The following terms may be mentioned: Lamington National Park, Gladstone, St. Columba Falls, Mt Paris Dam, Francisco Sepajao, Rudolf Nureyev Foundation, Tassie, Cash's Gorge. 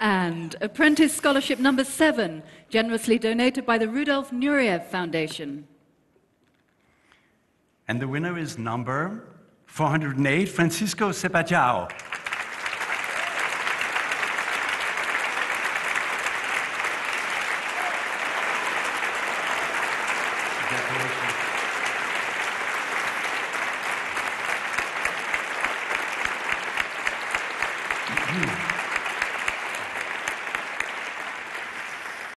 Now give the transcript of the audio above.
And Apprentice Scholarship number 7, generously donated by the Rudolf Nureyev Foundation. And the winner is number 408, Francisco Sepajao. Congratulations.